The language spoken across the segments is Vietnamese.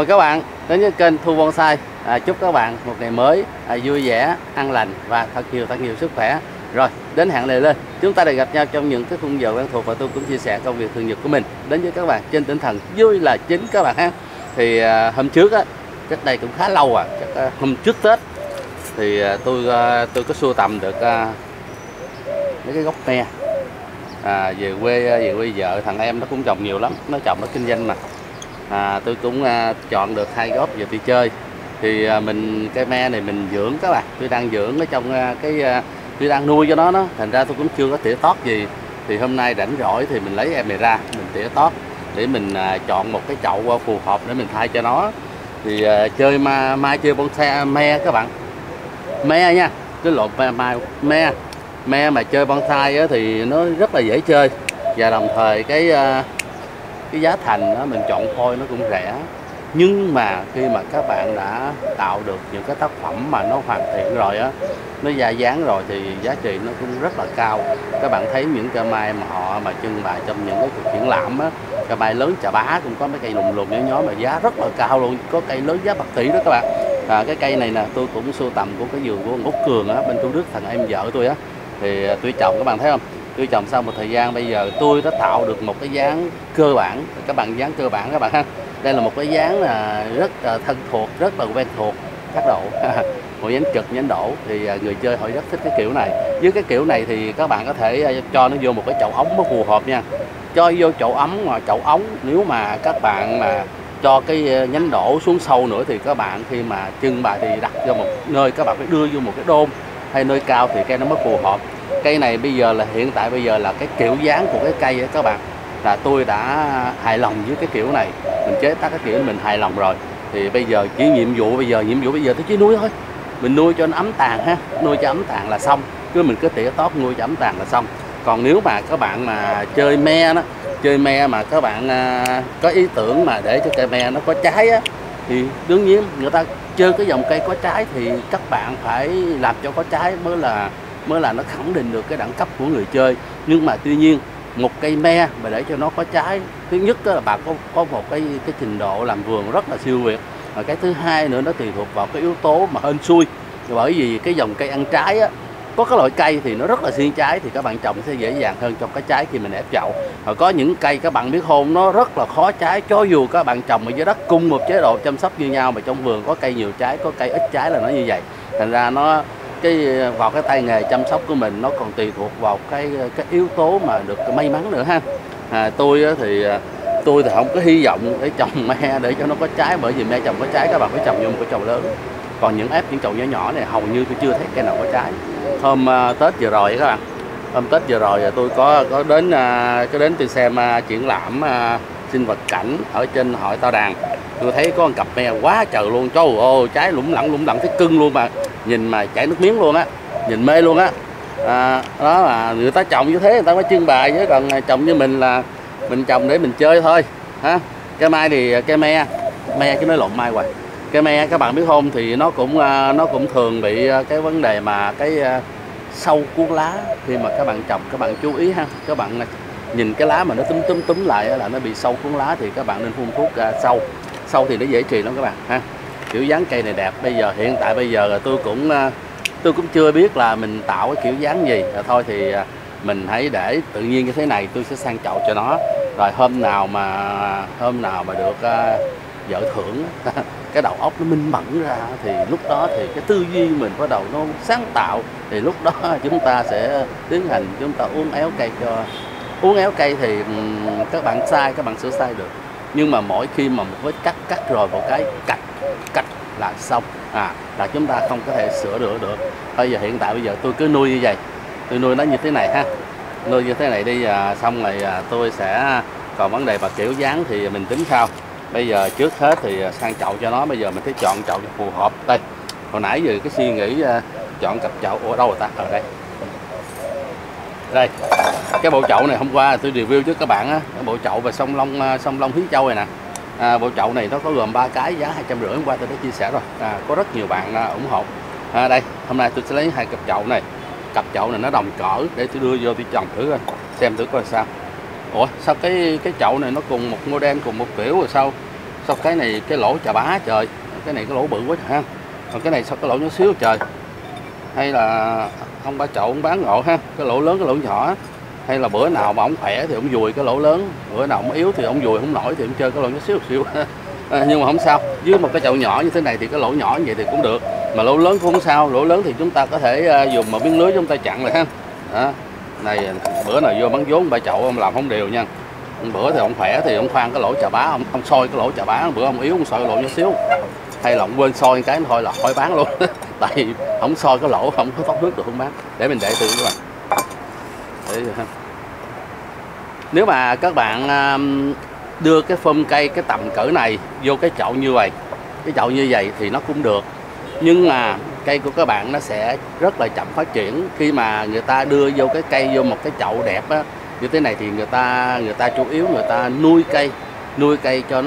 mừng các bạn đến với kênh Thu Bonsai. Chúc các bạn một ngày mới vui vẻ, an lành và thật nhiều sức khỏe. Rồi đến hẹn này lên, chúng ta lại gặp nhau trong những cái khung giờ quen thuộc và tôi cũng chia sẻ công việc thường nhật của mình đến với các bạn trên tinh thần vui là chính các bạn ha. Thì hôm trước á, cách đây cũng khá lâu à, hôm trước Tết thì tôi có sưu tầm được mấy cái gốc me về quê vợ thằng em nó cũng trồng nhiều lắm, nó trồng nó kinh doanh mà. Tôi cũng chọn được 2 gốc về đi chơi. Thì cây me này mình dưỡng các bạn, tôi đang dưỡng ở trong tôi đang nuôi cho nó, thành ra tôi cũng chưa có tỉa tót gì. Thì hôm nay rảnh rỗi thì mình lấy em này ra mình tỉa tót để mình chọn một cái chậu phù hợp để mình thay cho nó. Thì chơi mai chơi bonsai me các bạn, me nha, cái lộn me mà chơi bonsai á, thì nó rất là dễ chơi và đồng thời cái giá thành đó, mình chọn phôi nó cũng rẻ. Nhưng mà khi mà các bạn đã tạo được những cái tác phẩm mà nó hoàn thiện rồi á, nó ra dáng rồi thì giá trị nó cũng rất là cao. Các bạn thấy những cây mai mà họ mà trưng bày trong những cái cuộc triển lãm á, cây mai lớn Trà Bá cũng có mấy cây lùm lùm nhỏ nhỏ mà giá rất là cao luôn, có cây lớn giá bạc tỷ đó các bạn. Cái cây này nè tôi cũng sưu tầm của cái vườn của ông Út Cường á, bên Trung Đức, thằng em vợ tôi á. Thì tôi trồng, các bạn thấy không, tôi trồng sau một thời gian bây giờ tôi đã tạo được một cái dáng cơ bản. Các bạn dáng cơ bản các bạn ha, đây là một cái dáng là rất là thân thuộc, rất là quen thuộc các độ hội nhánh trực, nhánh đổ. Thì người chơi họ rất thích cái kiểu này. Với cái kiểu này thì các bạn có thể cho nó vô một cái chậu ống nó phù hợp nha, cho vô chậu ấm mà chậu ống. Nếu mà các bạn mà cho cái nhánh đổ xuống sâu nữa thì các bạn khi mà trưng bày thì đặt vô một nơi, các bạn phải đưa vô một cái đôn hay nơi cao thì cây nó mới phù hợp. Cây này bây giờ là hiện tại bây giờ là cái kiểu dáng của cái cây ấy các bạn, là tôi đã hài lòng với cái kiểu này, mình chế tác cái kiểu mình hài lòng rồi. Thì bây giờ chỉ nhiệm vụ bây giờ tôi chỉ nuôi thôi, mình nuôi cho nó ấm tàn ha, nuôi cho ấm tàn là xong, mình cứ tỉa tót nuôi cho ấm tàn là xong. Còn nếu mà các bạn mà chơi me đó, chơi me mà các bạn có ý tưởng mà để cho cây me nó có trái á, thì đương nhiên người ta chơi cái dòng cây có trái thì các bạn phải làm cho có trái mới là nó khẳng định được cái đẳng cấp của người chơi. Nhưng mà tuy nhiên một cây me mà để cho nó có trái, thứ nhất là bạn có một cái trình độ làm vườn rất là siêu việt, và cái thứ hai nữa nó tùy thuộc vào cái yếu tố mà hên xui. Bởi vì cái dòng cây ăn trái á, có cái loại cây thì nó rất là siêng trái thì các bạn trồng sẽ dễ dàng hơn trong cái trái khi mình ép chậu. Rồi có những cây các bạn biết không, nó rất là khó trái, cho dù các bạn trồng ở dưới đất cùng một chế độ chăm sóc như nhau mà trong vườn có cây nhiều trái, có cây ít trái là nó như vậy. Thành ra nó vào cái tay nghề chăm sóc của mình nó còn tùy thuộc vào cái yếu tố mà được may mắn nữa ha. Tôi thì không có hy vọng để trồng me để cho nó có trái, bởi vì me trồng có trái các bạn phải trồng vô một cái chậu lớn. Còn những ép những chậu nhỏ nhỏ này hầu như tôi chưa thấy cây nào có trái. Hôm Tết vừa rồi các bạn, hôm Tết vừa rồi tôi có đến tôi xem triển lãm sinh vật cảnh ở trên hội Tao Đàn. Tôi thấy có một cặp me quá trời luôn, trời ơi trái lủng lẳng thấy cưng luôn mà nhìn mà chảy nước miếng luôn á, nhìn mê luôn á. Đó là người ta trồng như thế người ta mới trưng bày, chứ còn trồng như mình là mình trồng để mình chơi thôi ha. Cây mai thì cây me chứ nói lộn mai hoài, cây me các bạn biết không, thì nó cũng thường bị cái vấn đề mà cái sâu cuốn lá. Khi mà các bạn trồng các bạn chú ý ha, các bạn nhìn cái lá mà nó túm lại là nó bị sâu cuốn lá, thì các bạn nên phun thuốc sâu thì nó dễ trì lắm các bạn ha. Kiểu dáng cây này đẹp. Bây giờ hiện tại bây giờ là tôi cũng chưa biết là mình tạo cái kiểu dáng gì, thôi thì mình hãy để tự nhiên như thế này, tôi sẽ sang chậu cho nó. Rồi hôm nào mà được vợ thưởng cái đầu óc nó minh mẫn ra thì lúc đó thì cái tư duy mình bắt đầu nó sáng tạo, thì lúc đó chúng ta sẽ tiến hành chúng ta uốn éo cây thì các bạn sai các bạn sửa sai được. Nhưng mà mỗi khi mà một vết cắt rồi một cái cạch là xong, là chúng ta không có thể sửa được. Bây giờ hiện tại bây giờ tôi cứ nuôi như vậy, tôi nuôi nó như thế này ha, nuôi như thế này đi, xong rồi tôi sẽ còn vấn đề và kiểu dáng thì mình tính sau. Bây giờ trước hết thì sang chậu cho nó, bây giờ mình phải chọn chậu cho phù hợp đây. Hồi nãy giờ cái suy nghĩ chọn cặp chậu ở đâu rồi ta, ở đây cái bộ chậu này hôm qua tôi review trước các bạn á, bộ chậu về sông Long Hiến Châu này nè. Bộ chậu này nó có gồm 3 cái, giá 250, hôm qua tôi đã chia sẻ rồi, có rất nhiều bạn ủng hộ. Đây hôm nay tôi sẽ lấy 2 cặp chậu này, cặp chậu này nó đồng cỡ để tôi đưa vô tôi trồng thử xem thử coi sao. Ủa sao cái chậu này nó cùng một model cùng một kiểu rồi sao Còn cái này cái lỗ chà bá trời, cái này cái lỗ bự quá trời ha. Còn cái này sao cái lỗ nhỏ xíu trời. Hay là ông ba Chậu ông bán ngộ ha, cái lỗ lớn cái lỗ nhỏ. Hay là bữa nào mà ông khỏe thì ông dùi cái lỗ lớn, bữa nào ông yếu thì ông dùi không nổi thì ông chơi cái lỗ nhỏ xíu xíu. Nhưng mà không sao, với một cái chậu nhỏ như thế này thì cái lỗ nhỏ như vậy thì cũng được. Mà lỗ lớn cũng không sao, lỗ lớn thì chúng ta có thể dùng một miếng lưới chúng ta chặn lại ha. Đó. Này bữa nào vô bán vốn ba Chậu ông làm không đều nha. Bữa thì ông khỏe thì ông khoan cái lỗ chà bá, ông soi cái lỗ chà bá, bữa ông yếu ông soi lỗ nhỏ xíu. Hay là ông quên soi cái thôi là khỏi bán luôn. Tại vì không soi cái lỗ không có thoát nước được không bán. Để mình để từ các bạn. Để. Nếu mà các bạn đưa cái phơm cây cái tầm cỡ này vô cái chậu như vậy, cái chậu như vậy thì nó cũng được. Nhưng mà cây của các bạn nó sẽ rất là chậm phát triển. Khi mà người ta đưa vô cái cây vô một cái chậu đẹp á, như thế này thì người ta chủ yếu người ta nuôi cây cho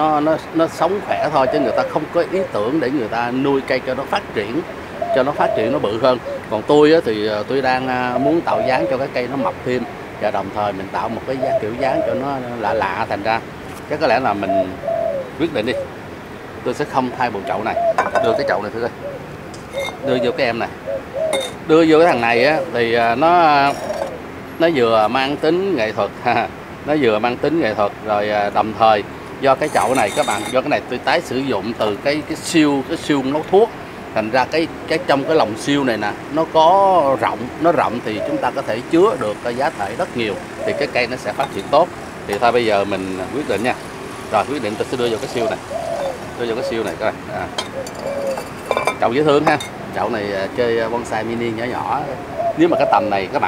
nó sống khỏe thôi, chứ người ta không có ý tưởng để người ta nuôi cây cho nó phát triển, nó bự hơn. Còn tôi á, thì tôi đang muốn tạo dáng cho cái cây nó mập thêm, và đồng thời mình tạo một cái kiểu dáng cho nó lạ lạ. Thành ra chắc có lẽ là mình quyết định đi, tôi sẽ không thay bộ chậu này, đưa cái chậu này thử coi, đưa vô cái em này, đưa vô cái thằng này á, thì nó vừa mang tính nghệ thuật rồi. Đồng thời do cái chậu này các bạn, do cái này tôi tái sử dụng từ cái siêu nấu thuốc, thành ra cái trong cái lồng siêu này nè nó có rộng, thì chúng ta có thể chứa được cái giá thể rất nhiều, thì cái cây nó sẽ phát triển tốt. Thì thôi bây giờ mình quyết định nha. Rồi quyết định tôi sẽ đưa vô cái siêu này, coi này. À. Chậu dễ thương ha, chậu này chơi bonsai mini nhỏ nhỏ. Nếu mà cái tầm này các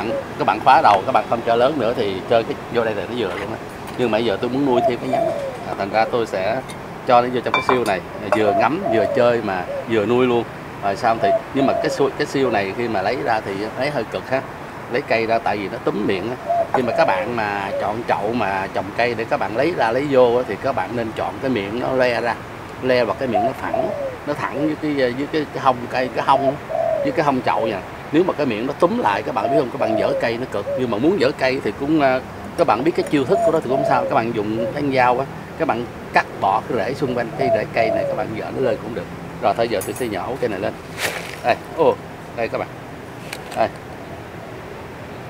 bạn khóa đầu, các bạn không cho lớn nữa thì chơi cái vô đây là nó vừa luôn á. Nhưng mà bây giờ tôi muốn nuôi thêm cái nhánh, thành ra tôi sẽ cho nó vô trong cái siêu này, vừa ngắm vừa chơi mà vừa nuôi luôn. Rồi xong thì nhưng mà cái siêu này khi mà lấy ra thì thấy hơi cực ha, lấy cây ra tại vì nó túm miệng á. Khi mà các bạn mà chọn chậu mà trồng cây để các bạn lấy ra lấy vô thì các bạn nên chọn cái miệng nó le ra, le vào cái miệng nó thẳng, với cái hông cây, cái hông với cái hông chậu nha. Nếu mà cái miệng nó túm lại các bạn biết không, các bạn dở cây nó cực. Nhưng mà muốn dở cây thì cũng các bạn biết cái chiêu thức của nó thì cũng sao, các bạn dùng thanh dao á, các bạn cắt bỏ cái rễ xung quanh cái rễ cây này, các bạn dở nó lên cũng được. Rồi thôi giờ tôi sẽ nhỏ cái này lên đây. Ô đây các bạn đây,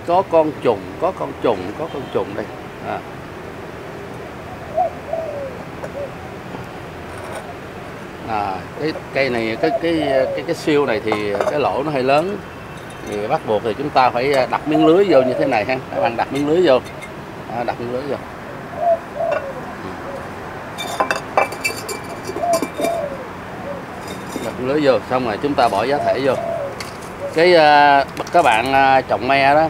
có con trùng, đây. À. À, cái cây này, cái siêu này thì cái lỗ nó hơi lớn, thì bắt buộc thì chúng ta phải đặt miếng lưới vô như thế này ha. Các bạn đặt miếng lưới vô, đặt miếng lưới vô. Đặt miếng lưới vô xong rồi chúng ta bỏ giá thể vô. Cái các bạn trồng me đó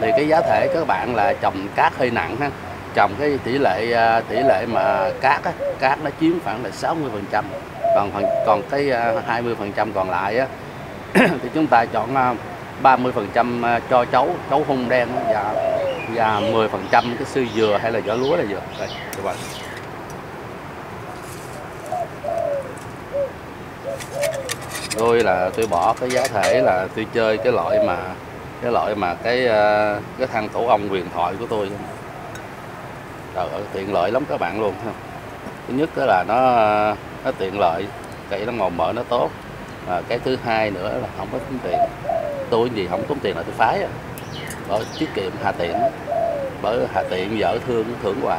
thì cái giá thể các bạn là trồng cát hơi nặng ha. Trồng cái tỷ lệ mà cát nó chiếm khoảng là 60%, còn cái 20% còn lại á thì chúng ta chọn 30% cho chấu hung đen và 10% cái xư dừa hay là vỏ lúa là dừa. Đây, các bạn. Tôi bỏ cái giá thể là tôi chơi cái loại mà cái thang tổ ong huyền thoại của tôi. Trời ơi, tiện lợi lắm các bạn luôn. Thứ nhất đó là nó tiện lợi, cây nó màu mỡ nó tốt. Và cái thứ hai nữa là không có tốn tiền. Tôi gì không tốn tiền là tôi phái à. Bởi tiết kiệm hà tiện. Bởi hà tiện dở thương thưởng hoài.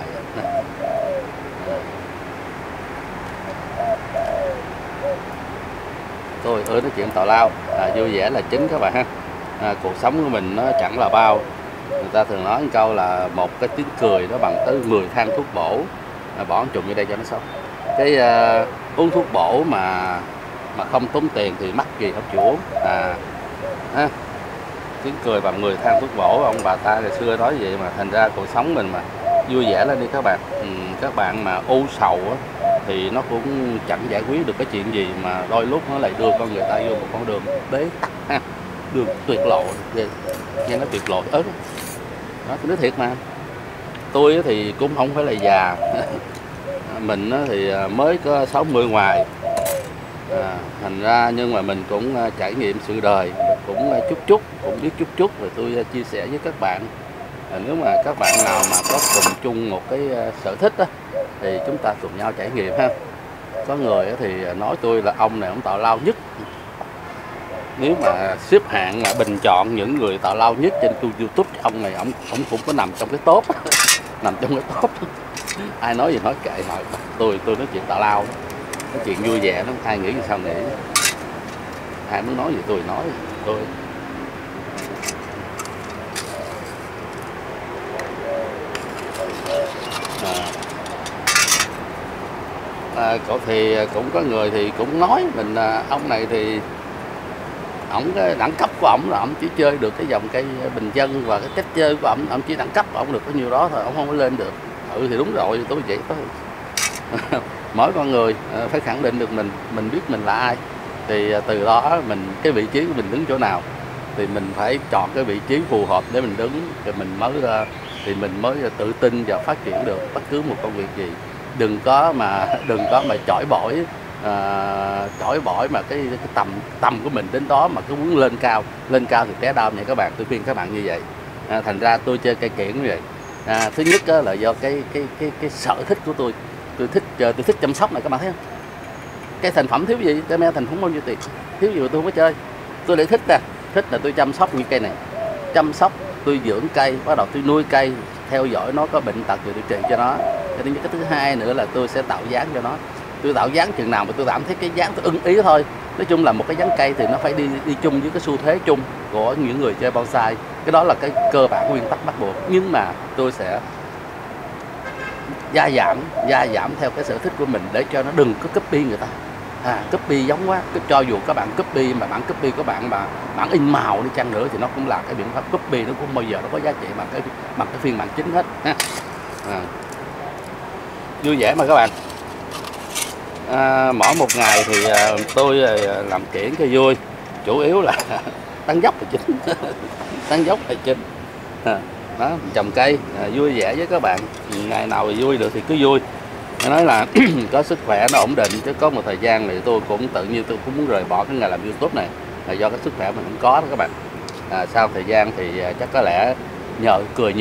Tôi ưa nói chuyện tào lao, vui vẻ là chính các bạn ha. Cuộc sống của mình nó chẳng là bao. Người ta thường nói một câu là một cái tiếng cười nó bằng tới 10 thang thuốc bổ. Bỏ ăn trùng vô đây cho nó xong. Cái uống thuốc bổ mà không tốn tiền thì mắc gì không chịu uống. Tiếng cười bằng 10 thang thuốc bổ, ông bà ta ngày xưa nói vậy mà. Thành ra cuộc sống mình mà vui vẻ lên đi các bạn. Các bạn mà u sầu á, thì nó cũng chẳng giải quyết được cái chuyện gì, mà đôi lúc nó lại đưa con người ta vô một con đường bế tắc ha. Đường tuyệt lộ, nghe nó tuyệt lộ ớt đó, tôi nói thiệt mà. Tôi thì cũng không phải là già mình thì mới có 60 ngoài thành ra, nhưng mà mình cũng trải nghiệm sự đời, cũng biết chút chút rồi tôi chia sẻ với các bạn. Nếu mà các bạn nào mà có cùng chung một cái sở thích đó, thì chúng ta cùng nhau trải nghiệm ha. Có người thì nói tôi là ông này ông tạo lao nhất. Nếu mà xếp hạng mà bình chọn những người tạo lao nhất trên YouTube, ông này ông cũng có nằm trong cái top. Nằm trong cái top. Ai nói gì nói kệ họ, tôi nói chuyện tạo lao, nói chuyện vui vẻ lắm, ai nghĩ gì sao nghĩ. Ai muốn nói gì tôi nói. Tôi thì cũng có người thì cũng nói mình ông này thì ổng cái đẳng cấp của ổng là ổng chỉ chơi được cái dòng cây bình dân và cái cách chơi của ổng chỉ đẳng cấp ổng được có nhiêu đó thôi, ổng không có lên được. Ừ thì đúng rồi, tôi vậy thôi. Mỗi con người phải khẳng định được mình biết mình là ai, thì từ đó mình cái vị trí của mình đứng chỗ nào thì mình phải chọn cái vị trí phù hợp để mình đứng, rồi mình mới tự tin và phát triển được bất cứ một công việc gì. Đừng có mà chỏi bỏi mà cái tầm của mình đến đó mà cứ muốn lên cao thì té đau nha các bạn. Tôi khuyên các bạn như vậy. Thành ra tôi chơi cây kiểng như vậy. Thứ nhất đó là do cái sở thích của tôi. Tôi thích chăm sóc này, các bạn thấy không? Cái thành phẩm thiếu gì? Cái me thành phẩm bao nhiêu tiền? Thiếu gì mà tôi không có chơi. Tôi lại thích nè. Thích là tôi chăm sóc như cây này. Chăm sóc, tôi dưỡng cây, bắt đầu tôi nuôi cây, theo dõi nó có bệnh tật rồi tôi trị cho nó. Cái thứ hai nữa là tôi sẽ tạo dáng cho nó. Tôi tạo dáng chừng nào mà tôi cảm thấy cái dáng tôi ưng ý thôi. Nói chung là một cái dáng cây thì nó phải đi chung với cái xu thế chung của những người chơi bonsai. Cái đó là cái cơ bản nguyên tắc bắt buộc. Nhưng mà tôi sẽ gia giảm theo cái sở thích của mình để cho nó đừng có copy người ta. Copy giống quá. Cho dù các bạn copy mà bản copy của bạn mà bản in màu đi chăng nữa thì nó cũng là cái biện pháp copy, nó cũng bao giờ nó có giá trị bằng cái phiên bản chính hết. Vui vẻ mà các bạn. Mỗi một ngày thì tôi làm kiểng cho vui, chủ yếu là tán dốc là chính. Tán dốc là chính. Đó, trồng cây vui vẻ với các bạn. Ngày nào thì vui được thì cứ vui. Nó nói là có sức khỏe nó ổn định, chứ có một thời gian thì tôi cũng tự nhiên tôi cũng muốn rời bỏ cái nghề làm YouTube này là do cái sức khỏe mình không có đó các bạn. Sau thời gian thì chắc có lẽ nhờ cười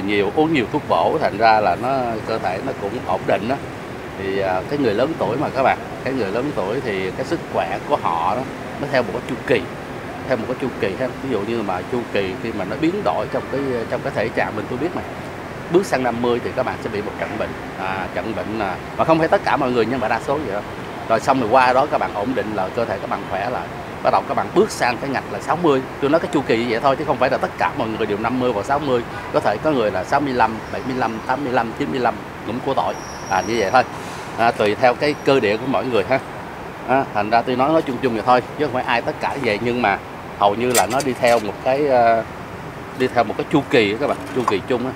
nhiều, uống nhiều thuốc bổ, thành ra là nó cơ thể nó cũng ổn định đó. Thì cái người lớn tuổi mà các bạn, cái người lớn tuổi thì cái sức khỏe của họ đó, nó theo một cái chu kỳ, ha. Ví dụ như mà chu kỳ khi mà nó biến đổi trong cái thể trạng mình, tôi biết mà bước sang 50 thì các bạn sẽ bị một trận bệnh, mà không phải tất cả mọi người nhưng mà đa số vậy đó. Rồi xong rồi qua đó các bạn ổn định là cơ thể các bạn khỏe lại, bắt đầu các bạn bước sang cái ngạch là 60. Tôi nói cái chu kỳ như vậy thôi chứ không phải là tất cả mọi người đều 50 và 60. Có thể có người là 65, 75, 85, 95 cũng của tội. Như vậy thôi. Tùy theo cái cơ địa của mỗi người ha. Thành ra tôi nói chung vậy thôi chứ không phải ai tất cả vậy, nhưng mà hầu như là nó đi theo một cái chu kỳ đó các bạn, chu kỳ chung á.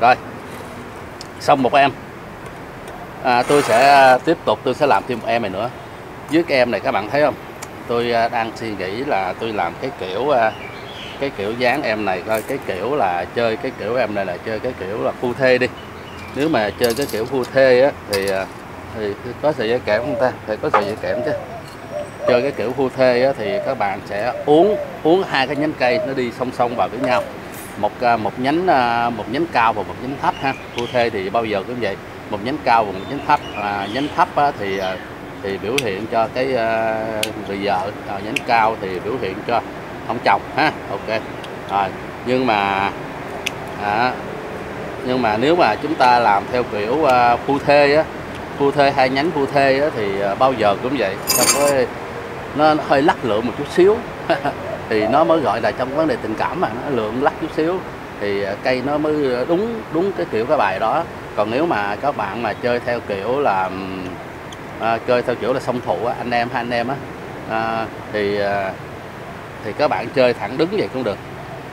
Rồi. Xong một em. Tôi sẽ tiếp tục, tôi sẽ làm thêm một em này nữa. Dưới cái em này các bạn thấy không? Tôi đang suy nghĩ là tôi làm cái kiểu dáng em này coi, cái kiểu là phu thê đi. Nếu mà chơi cái kiểu phu thê á thì có sợi dây kẽm không ta? Thì có sợi dây kẽm chứ. Chơi cái kiểu phu thê á thì các bạn sẽ uốn hai cái nhánh cây nó đi song song vào với nhau. Một nhánh cao và một nhánh thấp ha. Phu thê thì bao giờ cũng vậy, một nhánh cao và một nhánh thấp. Nhánh thấp á thì biểu hiện cho cái người vợ, nhánh cao thì biểu hiện cho ông chồng ha. Ok rồi. Nhưng mà nếu mà chúng ta làm theo kiểu phu thê á, phu thê hai nhánh phu thê á, thì bao giờ cũng vậy, nó hơi lắc lượng một chút xíu. Thì nó mới gọi là trong vấn đề tình cảm mà nó lượng lắc chút xíu thì cây nó mới đúng cái kiểu cái bài đó. Còn nếu mà các bạn mà chơi theo kiểu là song thủ anh em hai anh em á, thì các bạn chơi thẳng đứng vậy cũng được,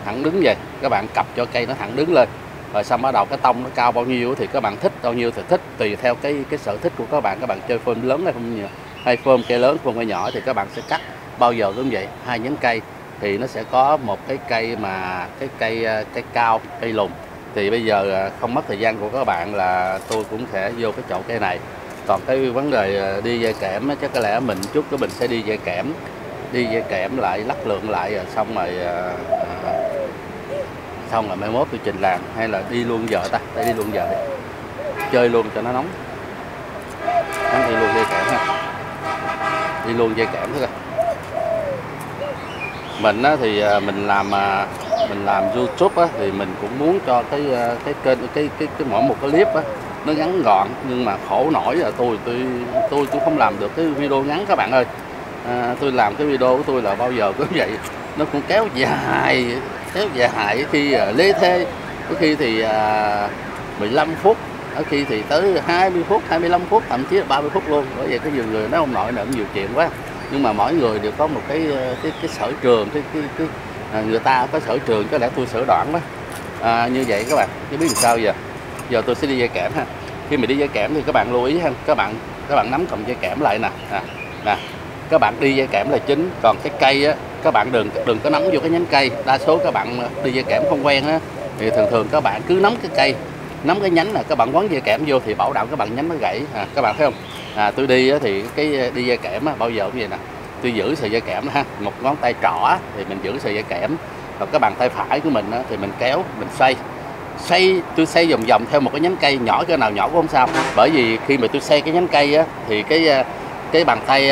thẳng đứng vậy các bạn cặp cho cây nó thẳng đứng lên, rồi xong bắt đầu cái tông nó cao bao nhiêu thì các bạn thích bao nhiêu thì thích, tùy theo cái sở thích của các bạn chơi phơm lớn hay không nhiều, hay phơm cây lớn phơm cây nhỏ thì các bạn sẽ cắt bao giờ cũng vậy hai nhánh cây thì nó sẽ có một cái cây mà cái cao cây lùn. Thì bây giờ không mất thời gian của các bạn là tôi cũng sẽ vô cái chỗ cây này. Còn cái vấn đề đi dây kẽm chắc có lẽ mình chút của mình sẽ đi dây kẽm lại lắc lượng lại xong rồi mai mốt tôi trình làng hay là đi luôn vợ ta, đi luôn vợ đi chơi luôn cho nó nóng. Anh đi luôn dây cảm ha, đi luôn dây cảm thôi. Mình á, thì mình làm YouTube á, thì mình cũng muốn cho cái kênh cái mỗi một cái clip á, nó ngắn gọn, nhưng mà khổ nổi là tôi không làm được cái video ngắn các bạn ơi. Tôi làm cái video của tôi là bao giờ cũng vậy, nó cũng kéo dài khi lê thê, có khi thì 15 phút, có khi thì tới 20 phút, 25 phút, thậm chí là 30 phút luôn. Bởi vậy cái nhiều người nói ông nội này cũng nhiều chuyện quá, nhưng mà mỗi người đều có một cái sở trường, người ta có sở trường, có lẽ tôi sở đoạn đó. Như vậy các bạn, chứ biết làm sao giờ. Giờ tôi sẽ đi dây kẽm ha. Khi mình đi dây kẽm thì các bạn lưu ý ha, các bạn nắm cọng dây kẽm lại nè, nè. Các bạn đi dây kẽm là chính, còn cái cây á, các bạn đừng có nắm vô cái nhánh cây. Đa số các bạn đi dây kẽm không quen á, thì thường các bạn cứ nắm cái cây, nắm cái nhánh là các bạn quấn dây kẽm vô thì bảo đảm các bạn nhánh nó gãy. Các bạn thấy không? Tôi đi á, thì cái đi dây kẽm á, bao giờ cũng vậy nè. Tôi giữ sợi dây kẽm ha, một ngón tay trỏ thì mình giữ sợi dây kẽm, còn các bàn tay phải của mình á, thì mình kéo, mình xoay, tôi xoay vòng vòng theo một cái nhánh cây, nhỏ cái nào nhỏ cũng không sao. Bởi vì khi mà tôi xoay cái nhánh cây á, thì cái bàn tay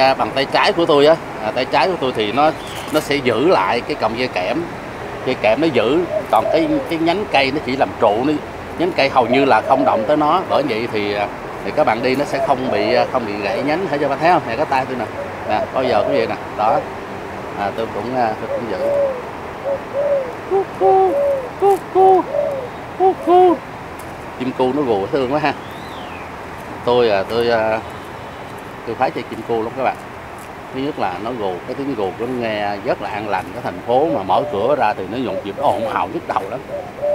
trái của tôi á, tay trái của tôi thì nó sẽ giữ lại cái cọng dây kẽm nó giữ, còn cái nhánh cây nó chỉ làm trụ, nhánh cây hầu như là không động tới nó. Bởi vậy thì các bạn đi nó sẽ không bị gãy nhánh, thấy cho bạn thấy không? Này cái tay tôi nè, bao giờ cũng vậy nè, đó. Tôi cũng giữ. Chim cu nó gù thương quá ha. Tôi phái chơi chim cu lắm các bạn. Thứ nhất là nó gù, cái tiếng gù của nó nghe rất là an lành. Cái thành phố mà mở cửa ra thì nó nhộn nhịp, nó ồn ào nhức đầu lắm.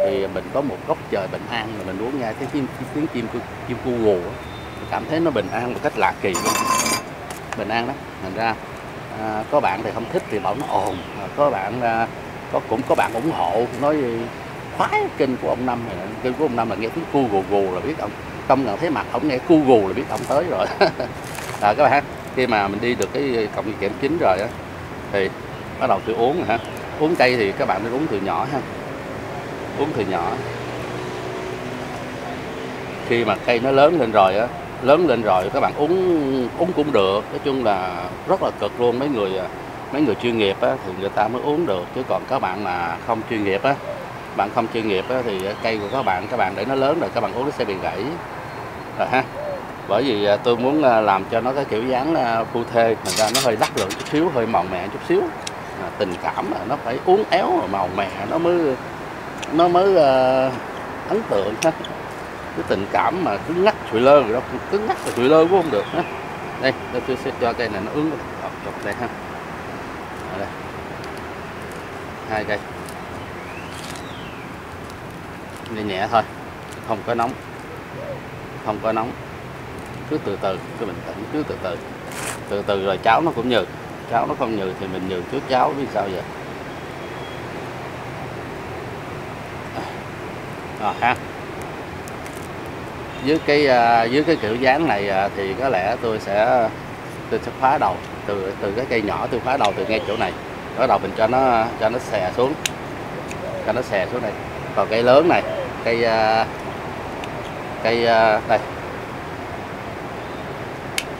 Thì mình có một góc trời bình an mà mình muốn nghe cái tiếng chim cu gù, cảm thấy nó bình an một cách lạ kỳ luôn. Bình an đó. Thành ra có bạn thì không thích thì bảo nó ồn, có bạn cũng có bạn ủng hộ, nói khoái kênh của ông Năm này. Kênh của ông Năm là nghe tiếng cu gù gù là biết ông, không cần thấy mặt ông nghe cu gù là biết ông tới rồi. Các bạn ha, khi mà mình đi được cái cọng dây kẽm chính rồi á, thì bắt đầu tôi uống ha. Uống cây thì các bạn nên uống từ nhỏ ha, uống từ nhỏ. Khi mà cây nó lớn lên rồi á, các bạn uống cũng được. Nói chung là rất là cực luôn, mấy người chuyên nghiệp á thì người ta mới uống được, chứ còn các bạn là không chuyên nghiệp á, thì cây của các bạn để nó lớn rồi các bạn uống nó sẽ bị gãy rồi ha. Bởi vì tôi muốn làm cho nó cái kiểu dáng phu thê, thành ra nó hơi đắt lượng chút xíu, hơi màu mè chút xíu. Tình cảm là nó phải uốn éo màu mè nó mới ấn tượng ha. Cái tình cảm mà cứ ngắt sụi lơ rồi đó, cứ ngắt là sụi lơ cũng không được ha. Đây, tôi sẽ cho cây này nó ướn chọc đây ha. Ở đây. Hai cây. Nhẹ nhẹ thôi, không có nóng. Cứ từ từ, cứ bình tĩnh, cứ từ từ rồi cháu nó cũng nhừ. Cháu nó không nhừ thì mình nhừ trước cháu, biết sao vậy. Ha. Dưới cái kiểu dáng này thì có lẽ tôi sẽ phá đầu từ cái cây nhỏ, tôi phá đầu từ ngay chỗ này. Bắt đầu mình cho nó xè xuống. Cho nó xè xuống đây. Còn cây lớn này, cây đây.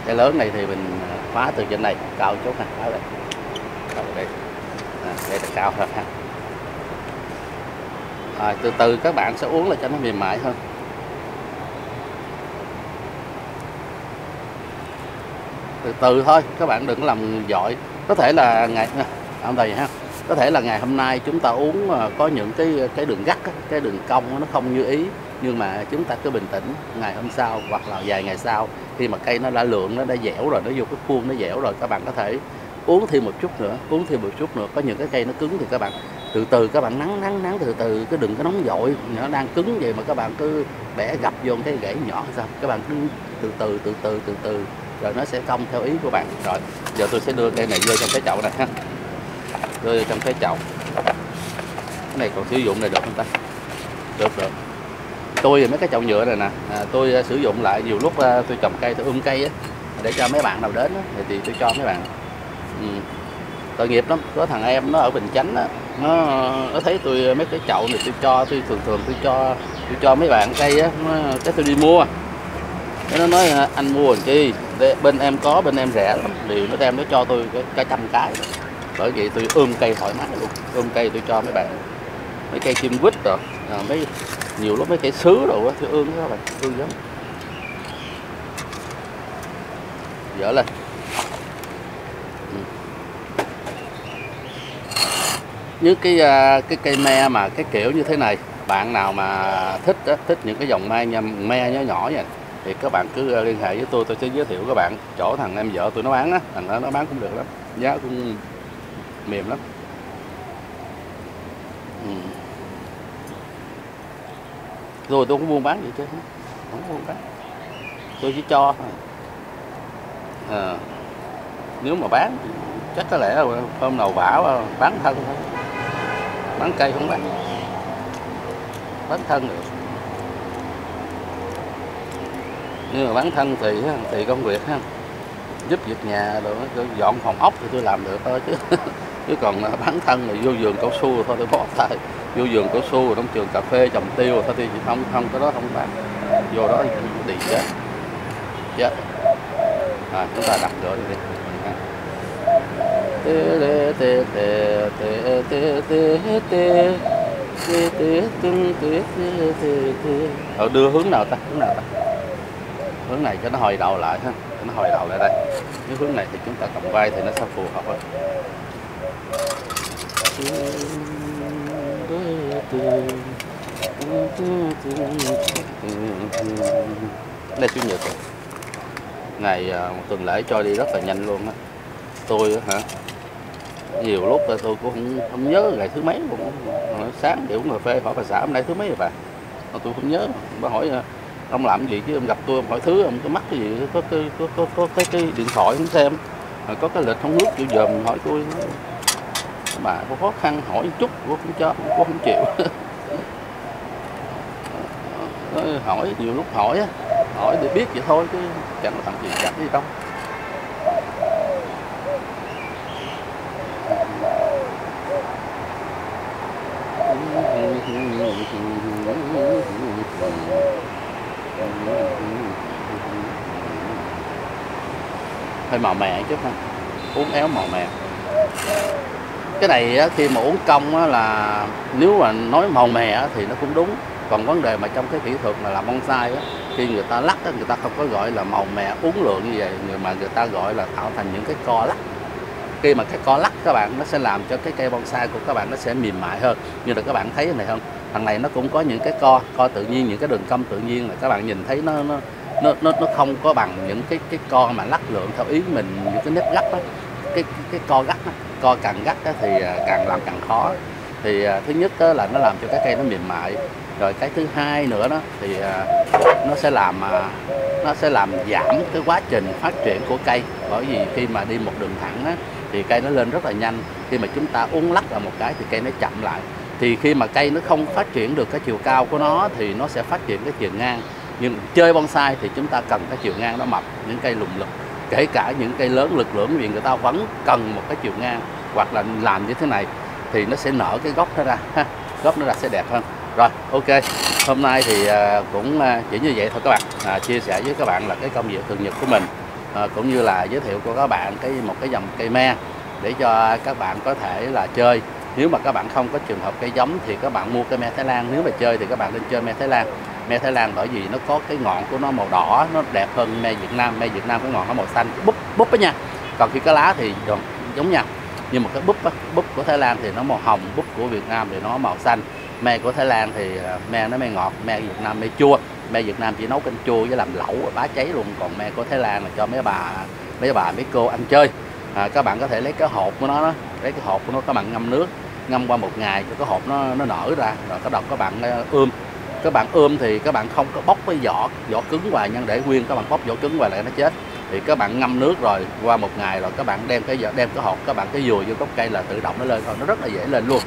Cái lớn này thì mình phá từ trên này cao chút này, phá đây, đây, đây là cao hơn ha. Rồi từ từ các bạn sẽ uống là cho nó mềm mại hơn. Từ từ thôi, các bạn đừng làm vội. Có thể là ngày hôm nay chúng ta uống có những cái đường gắt, cái đường cong nó không như ý, nhưng mà chúng ta cứ bình tĩnh. Ngày hôm sau hoặc là vài ngày sau, khi mà cây nó đã lượng, nó đã dẻo rồi, nó vô cái khuôn nó dẻo rồi, các bạn có thể uống thêm một chút nữa, Có những cái cây nó cứng thì các bạn từ từ các bạn nắng từ từ, cứ đừng có nóng vội. Nó đang cứng vậy mà các bạn cứ bẻ gập vô cái gãy nhỏ sao? Các bạn cứ từ từ rồi nó sẽ cong theo ý của bạn. Rồi giờ tôi sẽ đưa cây này vô trong cái chậu này ha. Đưa trong cái chậu. Cái này còn sử dụng này được không ta? Được. Tôi thì mấy cái chậu nhựa này nè, tôi sử dụng lại nhiều lúc. Tôi trồng cây, tôi cây á, để cho mấy bạn nào đến á, thì tôi cho mấy bạn. Tội nghiệp lắm, có thằng em nó ở Bình Chánh á, nó thấy tôi mấy cái chậu này tôi cho, tôi thường tôi cho mấy bạn cây á, cái tôi đi mua. Nó nói anh mua làm chi, bên em có, bên em rẻ lắm. Điều nó đem nó cho tôi cả 100 cái. Bởi vậy tôi ươm cây thoải mái luôn. Ươm cây tôi cho mấy bạn. Mấy cây chim quýt rồi mấy, nhiều lúc mấy cây sứ rồi tôi ươm các bạn. Ươm giống dở lên. Như cái cây me mà cái kiểu như thế này, bạn nào mà thích đó, thích những cái dòng me nhỏ nhỏ vậy thì các bạn cứ liên hệ với tôi sẽ giới thiệu các bạn chỗ thằng em vợ tôi nó bán á, thằng đó nó bán cũng được lắm, giá cũng mềm lắm. Rồi tôi không buôn bán gì chứ, không buôn bán, tôi chỉ cho thôi. Nếu mà bán chắc có lẽ là hôm nào vả bán thân thôi, bán cây không bán thân được. Nhưng mà bán thân thì công việc ha, giúp việc nhà rồi dọn phòng ốc thì tôi làm được thôi chứ chứ còn bán thân thì vô vườn cao su thôi tôi bỏ tay, vô vườn cao su trong trường cà phê trồng tiêu thôi thì không cái đó không bán, vô đó đi chết chết. À, chúng ta đặt rồi đi. Đưa hướng nào ta, hướng nào ta, hướng này cho nó hồi đầu lại ha, cho nó hồi đầu lại đây. Nếu hướng này thì chúng ta cầm vai thì nó sẽ phù hợp hơn. Đây chủ nhật ngày một tuần lễ cho đi rất là nhanh luôn á. Tôi hả, nhiều lúc là tôi cũng không nhớ ngày thứ mấy luôn. Sáng kiểu cà phê hỏi bà xã hôm nay thứ mấy rồi bà, tôi không nhớ. Bà hỏi ông làm gì chứ ông gặp tôi ông hỏi thứ, ông có mắc cái gì, có cái điện thoại không xem, có cái lịch không nước chịu dòm hỏi tôi. Bà có khó khăn hỏi chút cô cũng cho, cô không chịu. Hỏi nhiều lúc hỏi để biết vậy thôi chứ chẳng có thằng gì chẳng gì đâu. Hơi màu mè chứ không, uống éo màu mè. Cái này khi mà uống công là nếu mà nói màu mè thì nó cũng đúng. Còn vấn đề mà trong cái kỹ thuật mà làm bonsai á, khi người ta lắc á, người ta không có gọi là màu mè uốn lượn như vậy, mà người ta gọi là tạo thành những cái co lắc. Khi mà cái co lắc các bạn, nó sẽ làm cho cái cây bonsai của các bạn nó sẽ mềm mại hơn. Như là các bạn thấy này không, thằng này nó cũng có những cái co tự nhiên, những cái đường cong tự nhiên là các bạn nhìn thấy nó không có bằng những cái co mà lắc lượn theo ý mình, những cái nếp gắt đó. Cái co gắt đó, co càng gắt đó thì càng làm càng khó. Thì thứ nhất là nó làm cho cái cây nó mềm mại. Rồi cái thứ hai nữa đó thì nó sẽ làm giảm cái quá trình phát triển của cây. Bởi vì khi mà đi một đường thẳng đó, thì cây nó lên rất là nhanh. Khi mà chúng ta uốn lắc là một cái thì cây nó chậm lại. Thì khi mà cây nó không phát triển được cái chiều cao của nó thì nó sẽ phát triển cái chiều ngang. Nhưng chơi bonsai thì chúng ta cần cái chiều ngang nó mập. Những cây lùm lực, kể cả những cây lớn lực lưỡng vì người ta vẫn cần một cái chiều ngang. Hoặc là làm như thế này thì nó sẽ nở cái gốc nó ra ha. Gốc nó ra sẽ đẹp hơn. Rồi, ok, hôm nay thì cũng chỉ như vậy thôi các bạn. Chia sẻ với các bạn là cái công việc thường nhật của mình, cũng như là giới thiệu của các bạn một cái dòng cây me để cho các bạn có thể là chơi. Nếu mà các bạn không có trường hợp cây giống thì các bạn mua cây me Thái Lan. Nếu mà chơi thì các bạn nên chơi me Thái Lan. Me Thái Lan bởi vì nó có cái ngọn của nó màu đỏ, nó đẹp hơn me Việt Nam. Me Việt Nam cái ngọn nó màu xanh, búp búp đó nha. Còn khi có lá thì giống nhau. Nhưng mà cái búp của Thái Lan thì nó màu hồng, búp của Việt Nam thì nó màu xanh. Me của Thái Lan thì me nó me ngọt, me Việt Nam me chua. Me Việt Nam chỉ nấu canh chua với làm lẩu bá cháy luôn. Còn me của Thái Lan là cho mấy bà mấy cô ăn chơi. Các bạn có thể lấy cái hột của nó, lấy cái hột của nó các bạn ngâm nước, ngâm qua 1 ngày cho cái hột nó nở ra. Rồi các bạn ươm. Các bạn ươm thì các bạn không có bóc cái vỏ cứng hoài, nhưng để nguyên các bạn bóc vỏ cứng hoài lại nó chết. Thì các bạn ngâm nước rồi qua 1 ngày rồi các bạn đem cái hột các bạn cái dùi vô gốc cây là tự động nó lên thôi, nó rất là dễ lên luôn.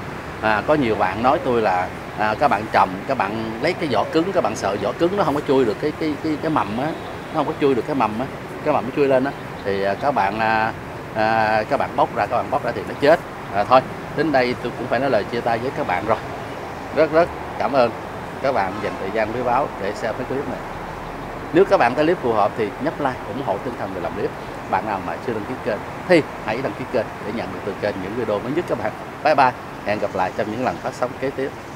Có nhiều bạn nói tôi là các bạn trồng, các bạn lấy cái vỏ cứng, các bạn sợ vỏ cứng nó không có chui được cái mầm á, nó không có chui được cái mầm nó chui lên á, thì các bạn bóc ra thì nó chết. Thôi đến đây tôi cũng phải nói lời chia tay với các bạn rồi. Rất rất cảm ơn các bạn dành thời gian quý báu để xem cái clip này. Nếu các bạn thấy clip phù hợp thì nhấp like, ủng hộ tinh thần người làm clip. Bạn nào mà chưa đăng ký kênh thì hãy đăng ký kênh để nhận được từ kênh những video mới nhất các bạn. Bye bye, hẹn gặp lại trong những lần phát sóng kế tiếp.